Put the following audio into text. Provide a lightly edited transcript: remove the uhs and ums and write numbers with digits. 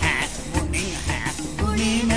hat, buning hat, buning